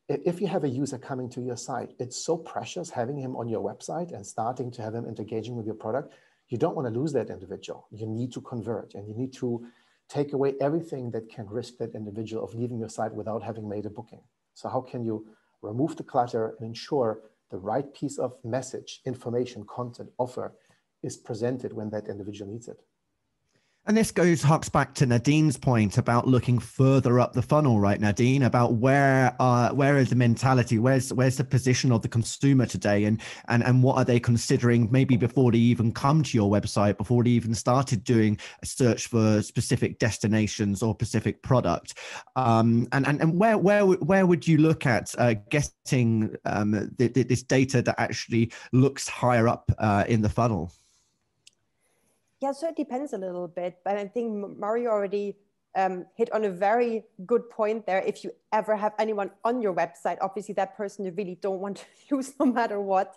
If you have a user coming to your site, it's so precious having him on your website and starting to have him engaging with your product. You don't want to lose that individual. You need to convert, and you need to take away everything that can risk that individual of leaving your site without having made a booking. So how can you remove the clutter and ensure the right piece of message, information, content, offer is presented when that individual needs it? And this goes, harks back to Nadine's point about looking further up the funnel, right, Nadine, about where uh, where is the mentality, where's where's the position of the consumer today, and, and and what are they considering maybe before they even come to your website, before they even started doing a search for specific destinations or specific product. Um, and, and and where where where would you look at uh, getting um, th th this data that actually looks higher up uh, in the funnel? Yeah, so it depends a little bit, but I think Mario already um, hit on a very good point there. If you ever have anyone on your website, obviously that person you really don't want to lose no matter what.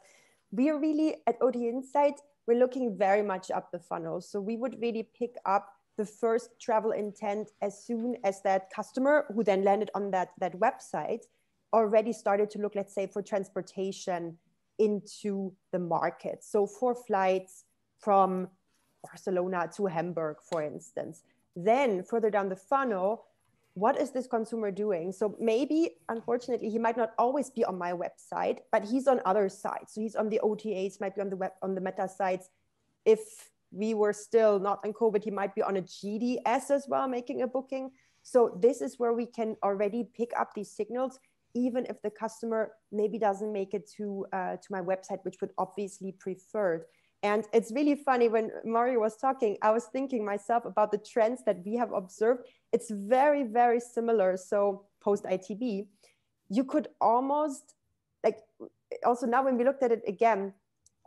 We are really at O T A Insights, we're looking very much up the funnel. So we would really pick up the first travel intent as soon as that customer who then landed on that, that website already started to look, let's say, for transportation into the market. So for flights from Barcelona to Hamburg, for instance. Then further down the funnel, what is this consumer doing? So maybe, unfortunately, he might not always be on my website, but he's on other sites. So he's on the O T As, might be on the web, on the meta sites. If we were still not on COVID, he might be on a G D S as well, making a booking. So this is where we can already pick up these signals, even if the customer maybe doesn't make it to, uh, to my website, which would obviously preferred. And it's really funny, when Mario was talking, I was thinking myself about the trends that we have observed. It's very, very similar. So post I T B, you could almost, like, also now when we looked at it again,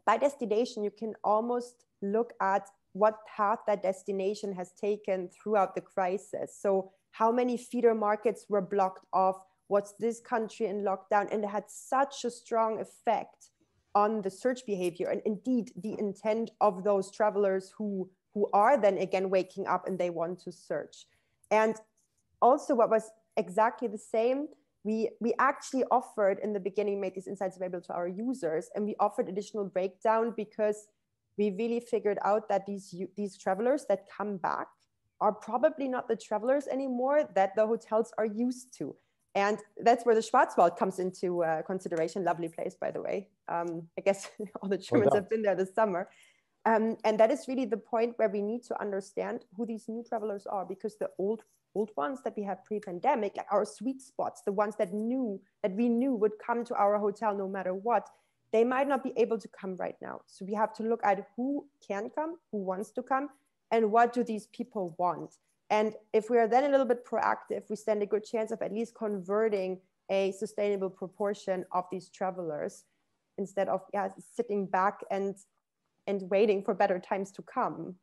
by destination, you can almost look at what path that destination has taken throughout the crisis. So how many feeder markets were blocked off? What's this country in lockdown? And it had such a strong effect on the search behavior and indeed the intent of those travelers who, who are then again waking up and they want to search. And also what was exactly the same, we, we actually offered in the beginning, made these insights available to our users, and we offered additional breakdown because we really figured out that these, these travelers that come back are probably not the travelers anymore that the hotels are used to. And that's where the Schwarzwald comes into uh, consideration. Lovely place, by the way. Um, I guess all the Germans have been there this summer. Um, and that is really the point where we need to understand who these new travelers are, because the old old ones that we had pre-pandemic, like our sweet spots, the ones that knew that we knew would come to our hotel no matter what, they might not be able to come right now. So we have to look at who can come, who wants to come, and what do these people want. And if we are then a little bit proactive, we stand a good chance of at least converting a sustainable proportion of these travelers instead of yeah, sitting back and, and waiting for better times to come.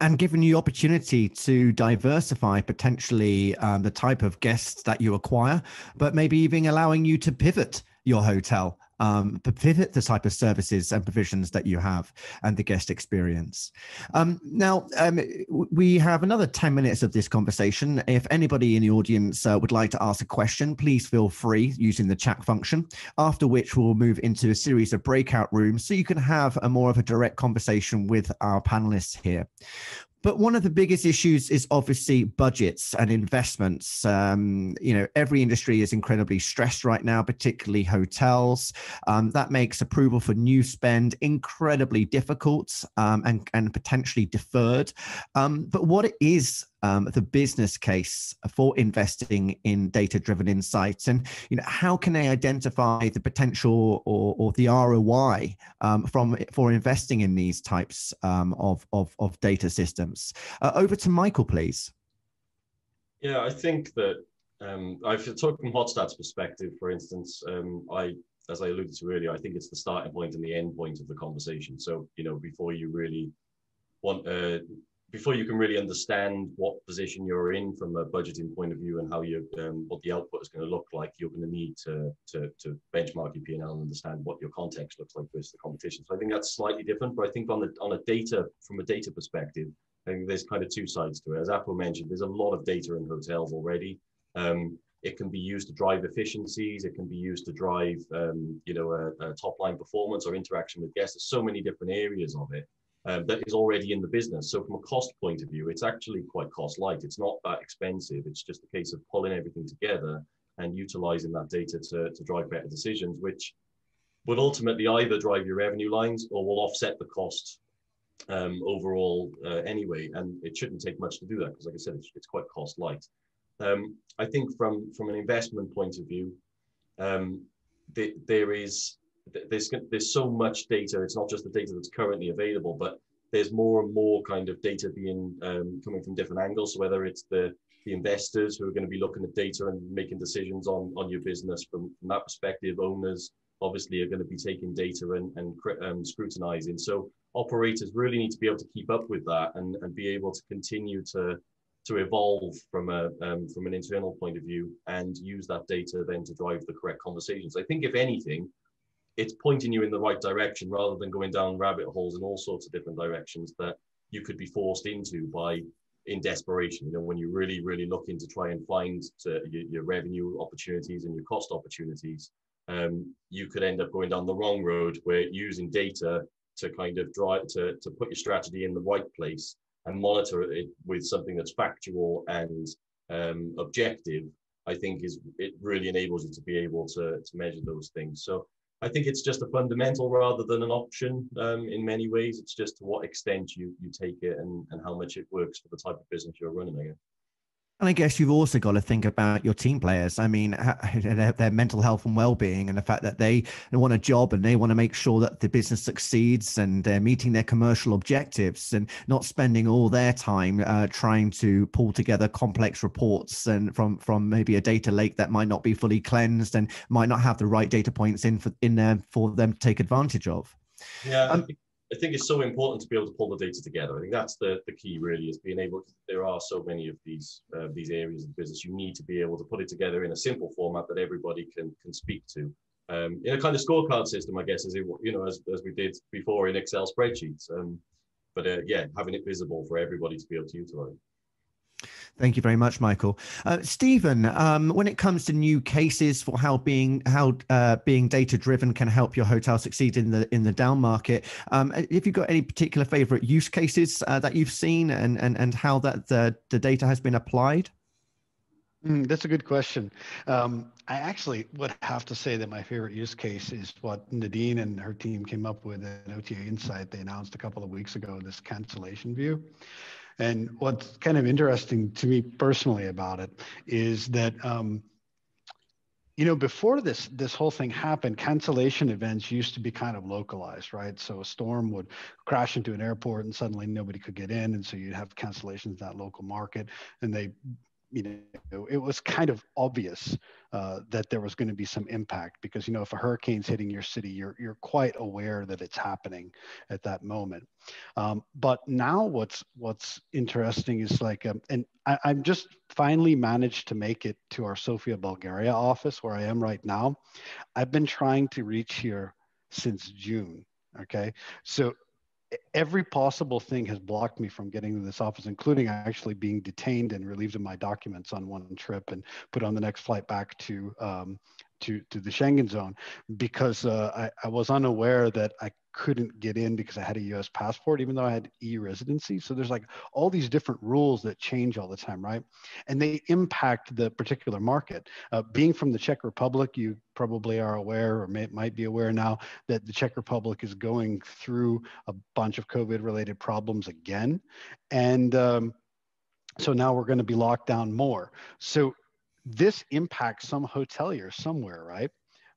And giving you opportunity to diversify potentially um, the type of guests that you acquire, but maybe even allowing you to pivot your hotel, um, pivot the type of services and provisions that you have and the guest experience. Um, now, um, we have another ten minutes of this conversation. If anybody in the audience uh, would like to ask a question, please feel free using the chat function, after which we'll move into a series of breakout rooms so you can have a more of a direct conversation with our panelists here. But one of the biggest issues is obviously budgets and investments. Um, you know, every industry is incredibly stressed right now, particularly hotels. Um, that makes approval for new spend incredibly difficult um, and, and potentially deferred. Um, but what it is Um, the business case for investing in data-driven insights, and you know how can they identify the potential or, or the R O I um, from for investing in these types um, of, of of data systems? Uh, over to Michael, please. Yeah, I think that um, if you talk from HotStats' perspective, for instance, um, I as I alluded to earlier, I think it's the starting point and the end point of the conversation. So you know, before you really want. Uh, before you can really understand what position you're in from a budgeting point of view and how you um, what the output is going to look like, you're going to need to to, to benchmark your P and L and understand what your context looks like versus the competition. So I think that's slightly different, but I think on the on a data from a data perspective, I think there's kind of two sides to it. As Apo mentioned, there's a lot of data in hotels already. Um, it can be used to drive efficiencies. It can be used to drive, um, you know, a, a top line performance or interaction with guests. There's so many different areas of it uh, that is already in the business. So from a cost point of view, it's actually quite cost light. It's not that expensive. It's just a case of pulling everything together and utilizing that data to, to drive better decisions, which would ultimately either drive your revenue lines or will offset the cost um, overall uh, anyway. And it shouldn't take much to do that because, like I said, it's, it's quite cost light. Um, I think from, from an investment point of view, um, th there is, th there's, there's so much data. It's not just the data that's currently available, but there's more and more kind of data being um, coming from different angles. So whether it's the, the investors who are going to be looking at data and making decisions on, on your business from, from that perspective, owners obviously are going to be taking data and, and um, scrutinizing. So operators really need to be able to keep up with that and, and be able to continue to to evolve from a um, from an internal point of view and use that data then to drive the correct conversations. I think if anything, it's pointing you in the right direction rather than going down rabbit holes in all sorts of different directions that you could be forced into by in desperation. You know, when you're really, really looking to try and find to, your, your revenue opportunities and your cost opportunities, um, you could end up going down the wrong road where using data to kind of drive to, to put your strategy in the right place and monitor it with something that's factual and um, objective, I think is it really enables you to be able to, to measure those things. So I think it's just a fundamental rather than an option um, in many ways. It's just to what extent you, you take it and, and how much it works for the type of business you're running, I guess. And I guess you've also got to think about your team players. I mean, their, their mental health and well-being and the fact that they, they want a job and they want to make sure that the business succeeds and they're meeting their commercial objectives and not spending all their time uh, trying to pull together complex reports and from, from maybe a data lake that might not be fully cleansed and might not have the right data points in, for, in there for them to take advantage of. Yeah. Um, I think it's so important to be able to pull the data together. I think that's the, the key really, is being able to, there are so many of these uh, these areas of business, you need to be able to put it together in a simple format that everybody can can speak to. Um, in a kind of scorecard system, I guess, as it, you know, as, as we did before in Excel spreadsheets. Um, but uh, yeah, having it visible for everybody to be able to utilize. Thank you very much, Michael. Uh, Stephen, um, when it comes to new cases for how being how uh, being data driven can help your hotel succeed in the in the down market, um, if you've got any particular favourite use cases uh, that you've seen and and and how that the, the data has been applied. Mm, that's a good question. Um, I actually would have to say that my favorite use case is what Nadine and her team came up with at O T A Insight. They announced a couple of weeks ago this cancellation view. And what's kind of interesting to me personally about it is that, um, you know, before this this whole thing happened, cancellation events used to be kind of localized, right? So a storm would crash into an airport and suddenly nobody could get in. And so you'd have cancellations in that local market. And they, you know, it was kind of obvious uh, that there was going to be some impact because, you know, if a hurricane's hitting your city, you're, you're quite aware that it's happening at that moment. Um, but now what's, what's interesting is like, um, and I, I'm just finally managed to make it to our Sofia, Bulgaria office where I am right now. I've been trying to reach here since June. Okay. So every possible thing has blocked me from getting to this office, including actually being detained and relieved of my documents on one trip and put on the next flight back to um, to, to the Schengen zone because uh, I, I was unaware that I couldn't get in because I had a U S passport, even though I had E U residency. So there's like all these different rules that change all the time, right? And they impact the particular market. Uh, being from the Czech Republic, you probably are aware or may, might be aware now that the Czech Republic is going through a bunch of COVID-related problems again. And um, so now we're going to be locked down more. So this impacts some hotelier somewhere, right?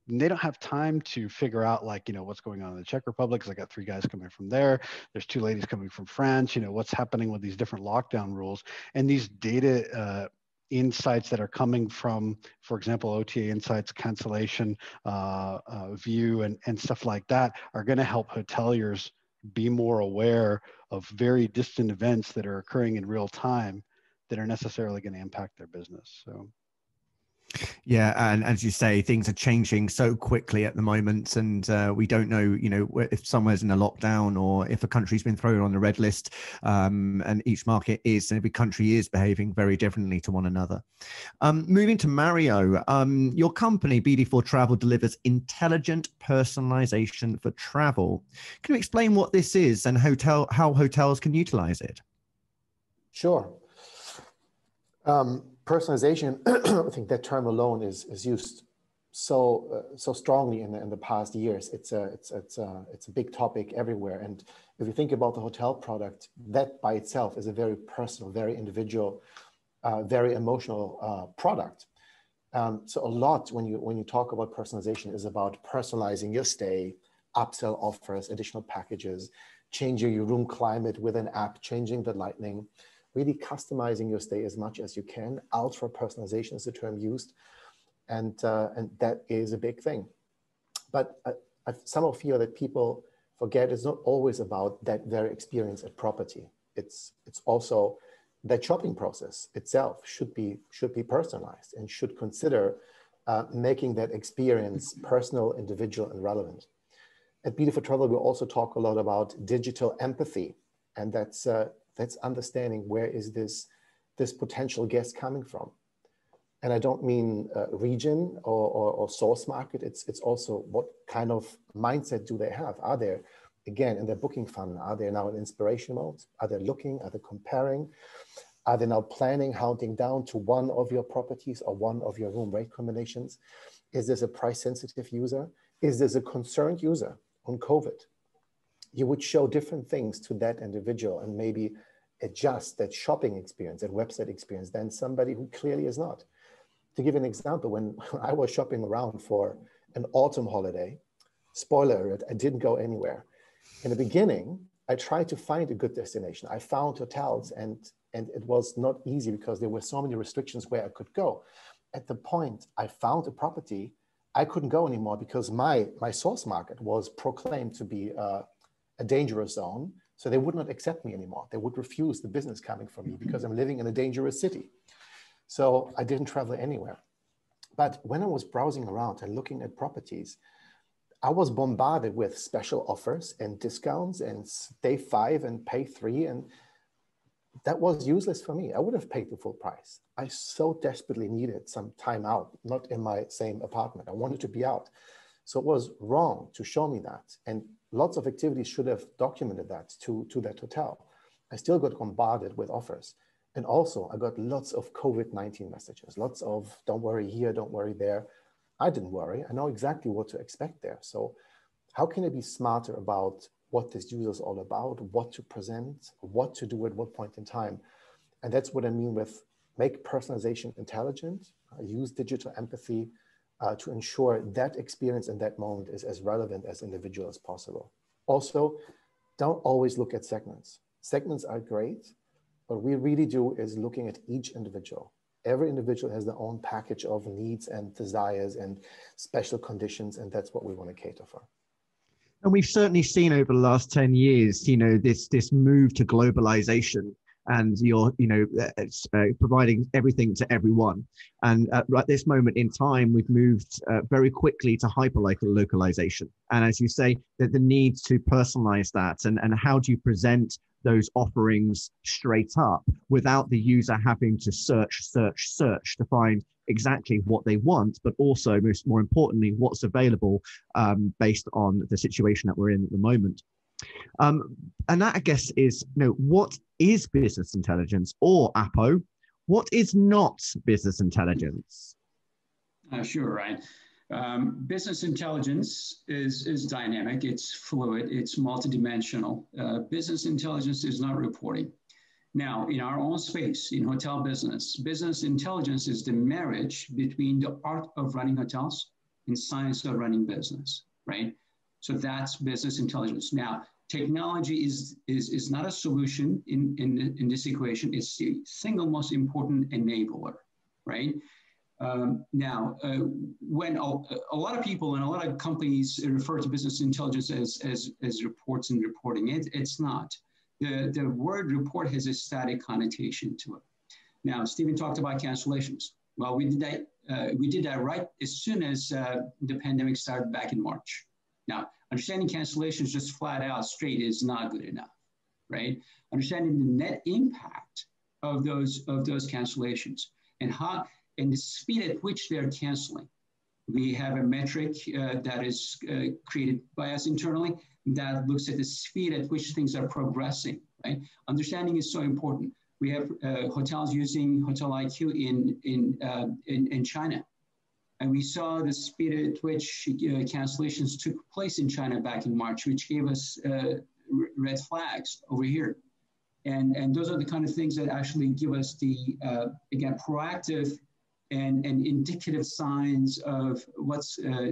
And they don't have time to figure out like, you know, what's going on in the Czech Republic, because I got three guys coming from there. There's two ladies coming from France, you know, what's happening with these different lockdown rules and these data uh, insights that are coming from, for example, O T A Insights, cancellation uh, uh, view and, and stuff like that are going to help hoteliers be more aware of very distant events that are occurring in real time that are necessarily going to impact their business. So. Yeah, and as you say, things are changing so quickly at the moment, and uh, we don't know, you know, if somewhere's in a lockdown or if a country's been thrown on the red list. Um, and each market is, and every country is behaving very differently to one another. Um, moving to Mario, um, your company B D four Travel delivers intelligent personalization for travel. Can you explain what this is and hotel how hotels can utilize it? Sure. Um, Personalization, I think that term alone is, is used so uh, so strongly in the, in the past years. It's a, it's, it's, a, it's a big topic everywhere. And if you think about the hotel product, that by itself is a very personal, very individual, uh, very emotional uh, product. Um, so a lot when you, when you talk about personalization is about personalizing your stay, upsell offers, additional packages, changing your room climate with an app, changing the lighting. Really customizing your stay as much as you can. Ultra personalization is the term used, and uh, and that is a big thing. But uh, I somehow feel that people forget it's not always about that very experience at property. It's it's also that shopping process itself should be should be personalized and should consider uh, making that experience personal, individual, and relevant. At B D four Travel, we also talk a lot about digital empathy, and that's. Uh, That's understanding where is this, this potential guest coming from. And I don't mean uh, region or, or, or source market. It's, it's also what kind of mindset do they have? Are they, again, in their booking funnel, are they now in inspiration mode? Are they looking? Are they comparing? Are they now planning, hunting down to one of your properties or one of your room rate combinations? Is this a price sensitive user? Is this a concerned user on COVID? You would show different things to that individual and maybe adjust that shopping experience, that website experience, than somebody who clearly is not. To give an example, when I was shopping around for an autumn holiday, spoiler alert, I didn't go anywhere. In the beginning, I tried to find a good destination. I found hotels and, and it was not easy because there were so many restrictions where I could go. At the point I found a property, I couldn't go anymore because my, my source market was proclaimed to be uh, a dangerous zone. So they would not accept me anymore. They would refuse the business coming from me because I'm living in a dangerous city. So I didn't travel anywhere. But when I was browsing around and looking at properties, I was bombarded with special offers and discounts and stay five and pay three. And that was useless for me. I would have paid the full price. I so desperately needed some time out, not in my same apartment. I wanted to be out. So it was wrong to show me that. And lots of activities should have documented that to, to that hotel. I still got bombarded with offers. And also I got lots of COVID nineteen messages, lots of don't worry here, don't worry there. I didn't worry. I know exactly what to expect there. So how can I be smarter about what this user is all about, what to present, what to do at what point in time? And that's what I mean with make personalization intelligent, uh, use digital empathy, Uh, to ensure that experience in that moment is as relevant as individual as possible. Also, don't always look at segments. Segments are great, but what we really do is looking at each individual. Every individual has their own package of needs and desires and special conditions, and that's what we want to cater for. And we've certainly seen over the last ten years, you know, this, this move to globalization. And you're, you know, it's, uh, providing everything to everyone. And at right this moment in time, we've moved uh, very quickly to hyper-local localization. And as you say, that the need to personalize that and, and how do you present those offerings straight up without the user having to search, search, search to find exactly what they want, but also most more importantly, what's available um, based on the situation that we're in at the moment. Um, and that, I guess, is, you know, what is business intelligence, or Apo, what is not business intelligence? Uh, sure, Ryan. Um, business intelligence is, is dynamic, it's fluid, it's multidimensional. Uh, business intelligence is not reporting. Now, in our own space, in hotel business, business intelligence is the marriage between the art of running hotels and science of running business, right? So that's business intelligence. Now, technology is, is, is not a solution in, in, in this equation. It's the single most important enabler, right? Um, now, uh, when a, a lot of people and a lot of companies refer to business intelligence as, as, as reports and reporting, it, it's not. The, the word report has a static connotation to it. Now, Stephen talked about cancellations. Well, we did that, uh, we did that right as soon as uh, the pandemic started back in March. Now, understanding cancellations just flat out straight is not good enough, right? Understanding the net impact of those, of those cancellations and how, and the speed at which they're canceling. We have a metric uh, that is uh, created by us internally that looks at the speed at which things are progressing, right? Understanding is so important. We have uh, hotels using Hotel I Q in, in, uh, in, in China. And we saw the speed at which uh, cancellations took place in China back in March, which gave us uh, red flags over here. And, and those are the kind of things that actually give us the, uh, again, proactive and, and indicative signs of what's uh,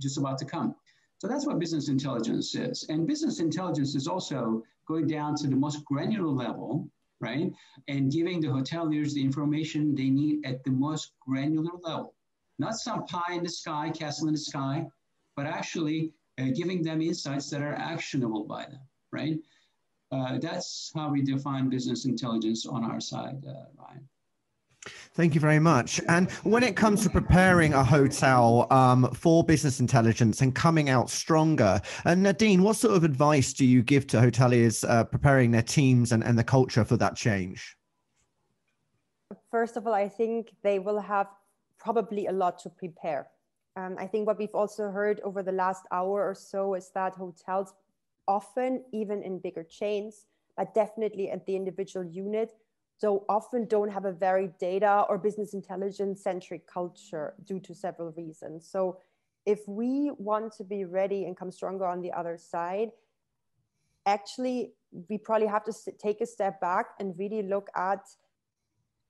just about to come. So that's what business intelligence is. And business intelligence is also going down to the most granular level, right? And giving the hoteliers the information they need at the most granular level. Not some pie in the sky, castle in the sky, but actually uh, giving them insights that are actionable by them, right? Uh, that's how we define business intelligence on our side, uh, Ryan. Thank you very much. And when it comes to preparing a hotel um, for business intelligence and coming out stronger, and Nadine, what sort of advice do you give to hoteliers uh, preparing their teams and, and the culture for that change? First of all, I think they will have probably a lot to prepare. Um, I think what we've also heard over the last hour or so is that hotels often, even in bigger chains, but definitely at the individual unit, so often don't have a very data or business intelligence centric culture due to several reasons. So if we want to be ready and come stronger on the other side, actually, we probably have to take a step back and really look at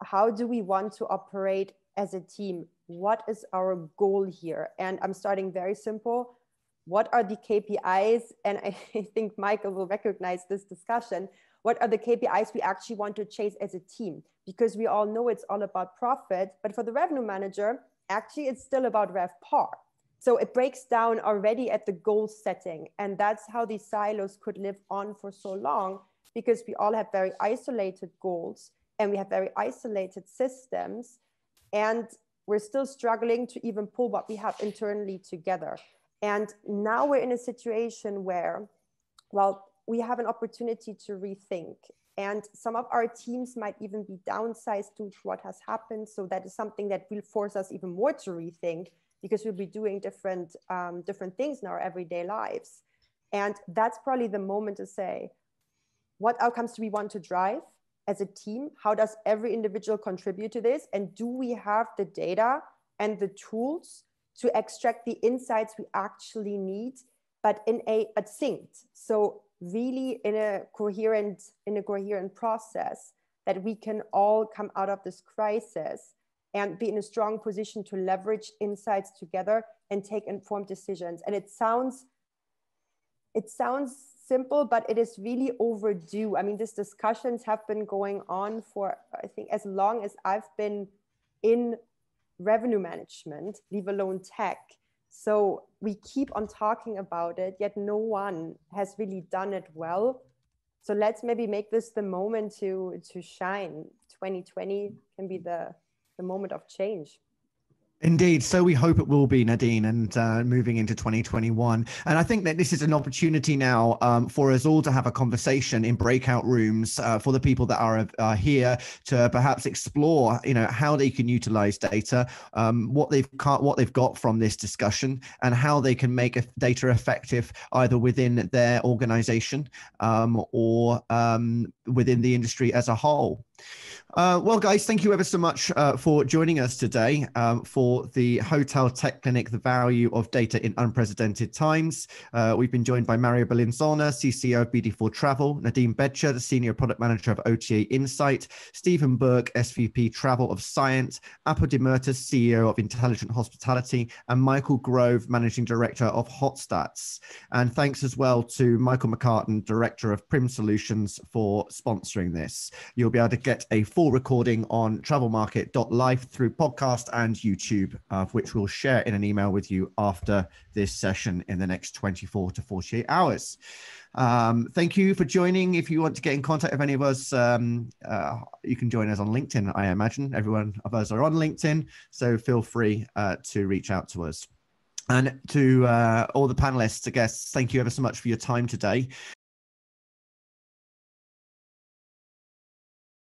how do we want to operate as a team? What is our goal here? And I'm starting very simple. What are the K P Is? And I think Michael will recognize this discussion. What are the K P Is we actually want to chase as a team? Because we all know it's all about profit, but for the revenue manager, actually it's still about RevPAR. So it breaks down already at the goal setting. And that's how these silos could live on for so long, because we all have very isolated goals and we have very isolated systems. And we're still struggling to even pull what we have internally together. And now we're in a situation where, well, we have an opportunity to rethink. And some of our teams might even be downsized due to what has happened. So that is something that will force us even more to rethink, because we'll be doing different, um, different things in our everyday lives. And that's probably the moment to say, what outcomes do we want to drive as a team? How does every individual contribute to this? And do we have the data and the tools to extract the insights we actually need, but in a, a synced? So really in a coherent, in a coherent process that we can all come out of this crisis and be in a strong position to leverage insights together and take informed decisions. And it sounds, it sounds simple, but it is really overdue. I mean, these discussions have been going on for, I think, as long as I've been in revenue management, leave alone tech. So we keep on talking about it, yet no one has really done it well. So let's maybe make this the moment to, to shine. twenty twenty can be the, the moment of change. Indeed. So we hope it will be, Nadine, and uh, moving into twenty twenty-one. And I think that this is an opportunity now um, for us all to have a conversation in breakout rooms uh, for the people that are, are here to perhaps explore, you know, how they can utilize data, um, what they've got, what they've got from this discussion, and how they can make a data effective either within their organization um, or um, within the industry as a whole. Uh, well, guys, thank you ever so much uh, for joining us today um, for the Hotel Tech Clinic, the value of data in unprecedented times. Uh, we've been joined by Mario Bellinzona, C C O of B D four Travel, Nadine Bottcher, the Senior Product Manager of O T A Insight, Stephen Burke, S V P Travel of Sciant, Apo Demirtas, C E O of Intelligent Hospitality, and Michael Grove, Managing Director of HotStats. And thanks as well to Michael McCartan, Director of Prym Solutions, for sponsoring this. You'll be able to get get a full recording on travel market dot life through podcast and YouTube, uh, which we'll share in an email with you after this session in the next twenty-four to forty-eight hours. Um, thank you for joining. If you want to get in contact with any of us, um, uh, you can join us on LinkedIn, I imagine. Everyone of us are on LinkedIn, so feel free uh, to reach out to us. And to uh, all the panelists, I guess, thank you ever so much for your time today.